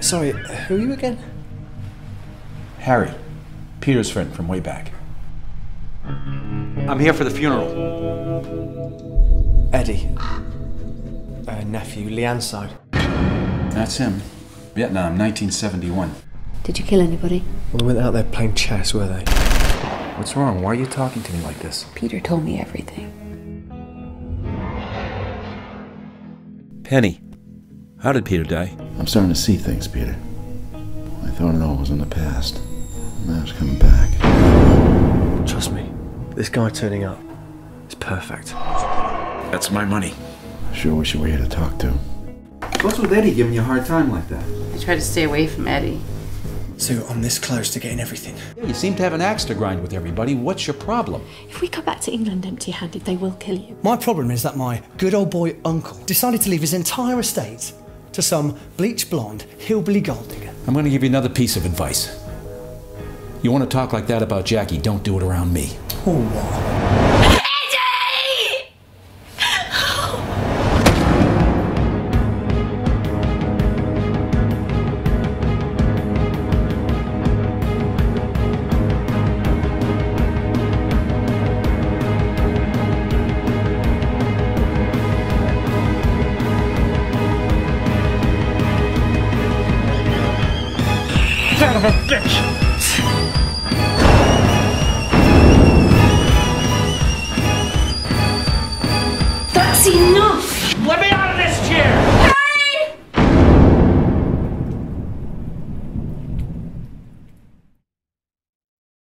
Sorry, who are you again? Harry, Peter's friend from way back. I'm here for the funeral. Eddie. Nephew, Leanne's side. That's him. Vietnam, 1971. Did you kill anybody? Well, they went out there playing chess, were they? What's wrong? Why are you talking to me like this? Peter told me everything. Penny, how did Peter die? I'm starting to see things, Peter. I thought it all was in the past. Now it's coming back. Trust me, this guy turning up is perfect. That's my money. I sure wish you were here to talk to. What's with Eddie giving you a hard time like that? I try to stay away from Eddie. So I'm this close to getting everything. Yeah, you seem to have an axe to grind with everybody. What's your problem? If we go back to England empty-handed, they will kill you. My problem is that my good old boy uncle decided to leave his entire estate to some bleach blonde hillbilly gold digger. I'm going to give you another piece of advice. You want to talk like that about Jackie, don't do it around me. Oh, wow. Eddie! Oh. Son of a bitch! That's enough!